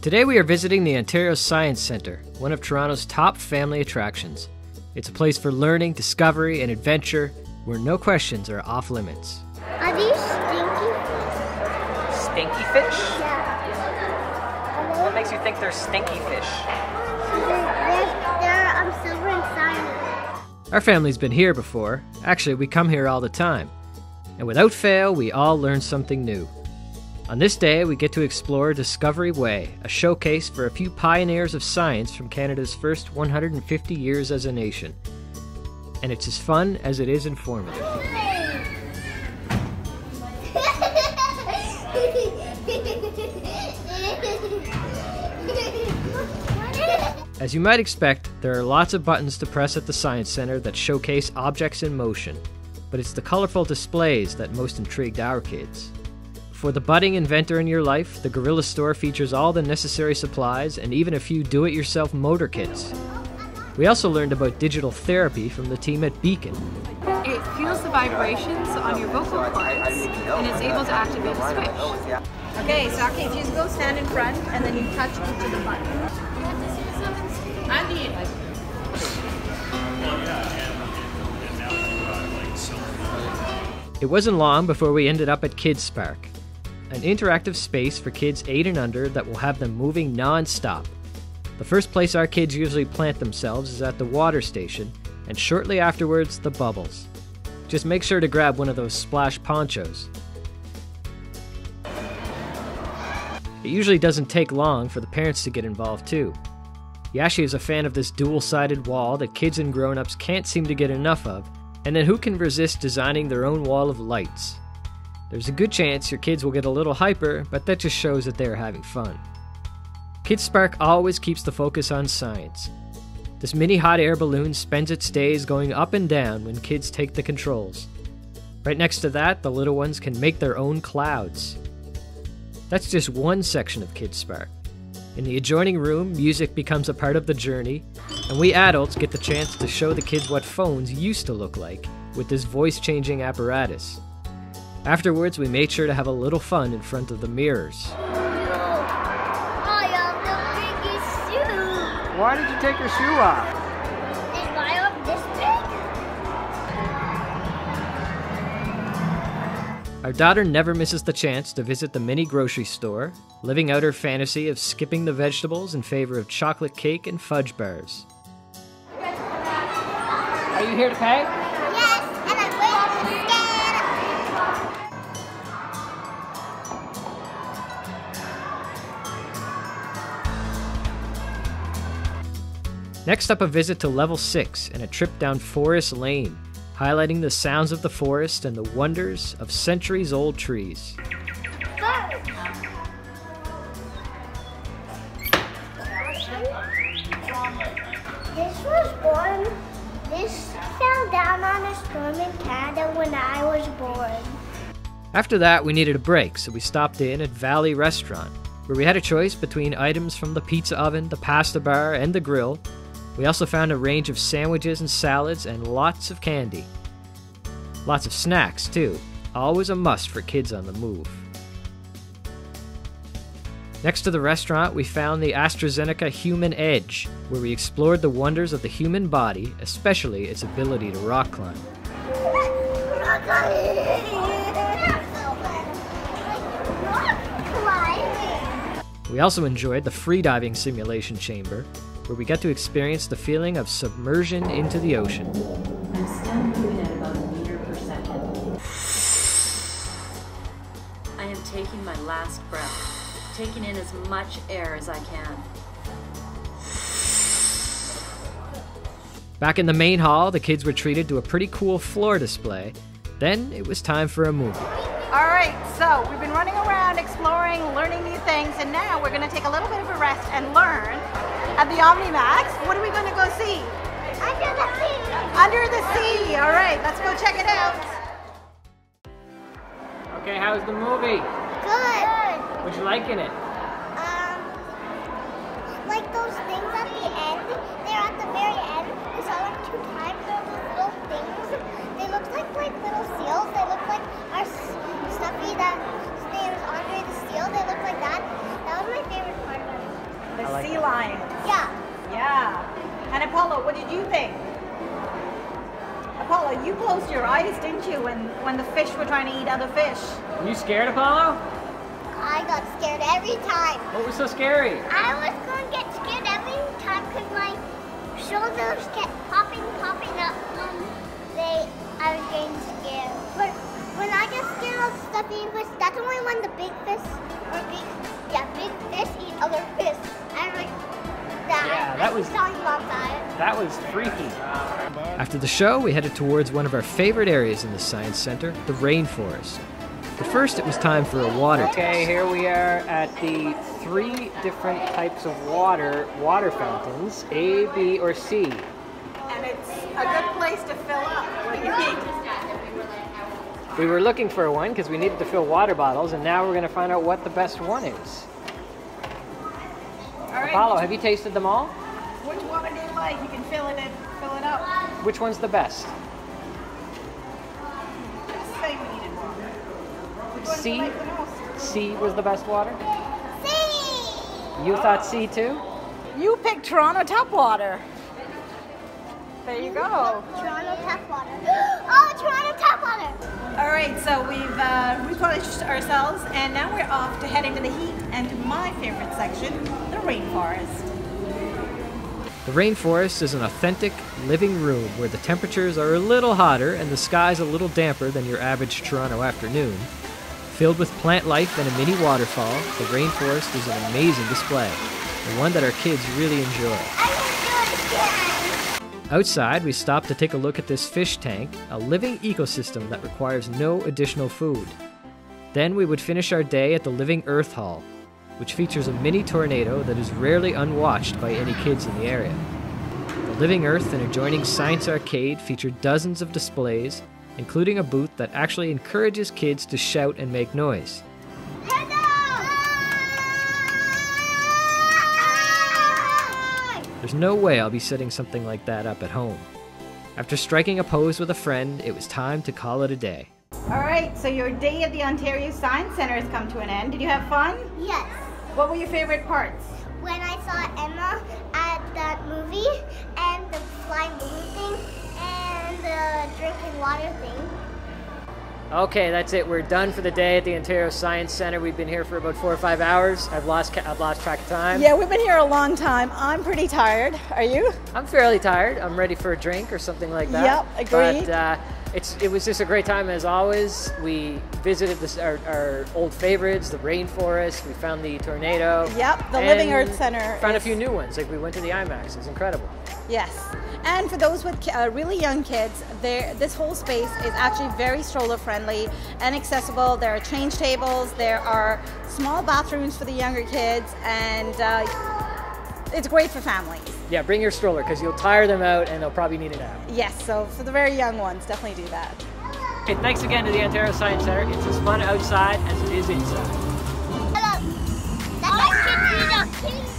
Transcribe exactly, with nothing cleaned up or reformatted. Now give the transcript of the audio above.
Today we are visiting the Ontario Science Centre, one of Toronto's top family attractions. It's a place for learning, discovery, and adventure where no questions are off limits. Are these stinky fish? Stinky fish? Yeah. What makes you think they're stinky fish? They're, they're um, silver and slimy. Our family's been here before. Actually, we come here all the time. And without fail, we all learn something new. On this day, we get to explore Discovery Way, a showcase for a few pioneers of science from Canada's first one hundred fifty years as a nation. And it's as fun as it is informative. As you might expect, there are lots of buttons to press at the Science Centre that showcase objects in motion, but it's the colorful displays that most intrigued our kids. For the budding inventor in your life, the Gorilla Store features all the necessary supplies and even a few do-it-yourself motor kits. We also learned about digital therapy from the team at Beacon. It feels the vibrations on your vocal cords and it's able to activate a switch. Okay, so okay, so you go stand in front and then you touch each of the buttons. I need it. It wasn't long before we ended up at Kidspark, an interactive space for kids eight and under that will have them moving non-stop. The first place our kids usually plant themselves is at the water station, and shortly afterwards, the bubbles. Just make sure to grab one of those splash ponchos. It usually doesn't take long for the parents to get involved too. Yashi is a fan of this dual-sided wall that kids and grown-ups can't seem to get enough of, and then who can resist designing their own wall of lights? There's a good chance your kids will get a little hyper, but that just shows that they are having fun. Kidspark always keeps the focus on science. This mini hot air balloon spends its days going up and down when kids take the controls. Right next to that, the little ones can make their own clouds. That's just one section of Kidspark. In the adjoining room, music becomes a part of the journey, and we adults get the chance to show the kids what phones used to look like with this voice-changing apparatus. Afterwards, we made sure to have a little fun in front of the mirrors. I have the biggest shoe! Why did you take your shoe off? Is my arm this big? Our daughter never misses the chance to visit the mini grocery store, living out her fantasy of skipping the vegetables in favor of chocolate cake and fudge bars. Are you here to pay? Next up, a visit to level six and a trip down Forest Lane, highlighting the sounds of the forest and the wonders of centuries-old trees. This was born, this fell down on a storm in Canada when I was born. After that, we needed a break, so we stopped in at Valley Restaurant, where we had a choice between items from the pizza oven, the pasta bar, and the grill. We also found a range of sandwiches and salads and lots of candy. Lots of snacks too, always a must for kids on the move. Next to the restaurant, we found the AstraZeneca Human Edge, where we explored the wonders of the human body, especially its ability to rock climb. Rock climbing. We also enjoyed the freediving simulation chamber, where we got to experience the feeling of submersion into the ocean. I'm still moving at about a meter per second. I am taking my last breath, taking in as much air as I can. Back in the main hall, the kids were treated to a pretty cool floor display. Then it was time for a movie. All right, so we've been running around, exploring, learning new things, and now we're gonna take a little bit of a rest and learn. At the Omnimax, what are we going to go see? Under the sea! Under the sea! All right, let's go check it out. Okay, how's the movie? Good. What you liking it? Um, like those things at the end. They're at the very end. We saw them two times. They're those little things. They look like like little seals. They look like our stuffy that stays under the seal. They look like that. That was my favorite part of it. I like sea that. Lion. Yeah. Yeah. And Apollo, what did you think? Apollo, you closed your eyes, didn't you, when, when the fish were trying to eat other fish? You scared, Apollo? I got scared every time. What was so scary? I was going to get scared every time because my shoulders kept popping, popping up. Um, they, I was getting scared. But when I get scared of stuff eating fish, that's only when the big fish, or big, yeah, big fish eat other fish. I like that. Yeah, that was, that was freaky. After the show, we headed towards one of our favorite areas in the Science Centre, the rainforest. But first, it was time for a water test. Okay, here we are at the three different types of water, water fountains, A, B, or C. And it's a good place to fill up. What do you think? We were looking for one because we needed to fill water bottles, and now we're going to find out what the best one is. All right. Apollo, have you tasted them all? Which one do you like? You can fill it in, fill it up. Which one's the best? C? C was the best water? C! You thought C too? You picked Toronto tap water. There you go. Toronto tap water. Oh, Toronto tap water! All right, so we've uh, replenished ourselves, and now we're off to head into the heat and to my favorite section, the rainforest. The rainforest is an authentic living room where the temperatures are a little hotter and the sky's a little damper than your average Toronto afternoon. Filled with plant life and a mini waterfall, the rainforest is an amazing display, and one that our kids really enjoy. I can do it again. Outside, we stopped to take a look at this fish tank, a living ecosystem that requires no additional food. Then we would finish our day at the Living Earth Hall, which features a mini tornado that is rarely unwatched by any kids in the area. The Living Earth and adjoining Science Arcade feature dozens of displays, including a booth that actually encourages kids to shout and make noise. There's no way I'll be setting something like that up at home. After striking a pose with a friend, it was time to call it a day. All right, so your day at the Ontario Science Centre has come to an end. Did you have fun? Yes. What were your favorite parts? When I saw Emma at that movie and the flying balloon thing, the drinking water thing. Okay, that's it. We're done for the day at the Ontario Science Centre. We've been here for about four or five hours. I've lost I've lost track of time. Yeah, we've been here a long time. I'm pretty tired. Are you? I'm fairly tired. I'm ready for a drink or something like that. Yep, agreed. But uh, it's it was just a great time as always. We visited this, our, our old favorites, the rainforest. We found the tornado. Yep, the Living Earth Centre. Found is... a few new ones. Like we went to the IMAX. It was incredible. Yes. And for those with uh, really young kids, this whole space is actually very stroller friendly and accessible. There are change tables, there are small bathrooms for the younger kids, and uh, it's great for families. Yeah, bring your stroller because you'll tire them out and they'll probably need a nap. Yes, so for the very young ones, definitely do that. Okay, thanks again to the Ontario Science Centre. It's as fun outside as it is inside. Hello. That's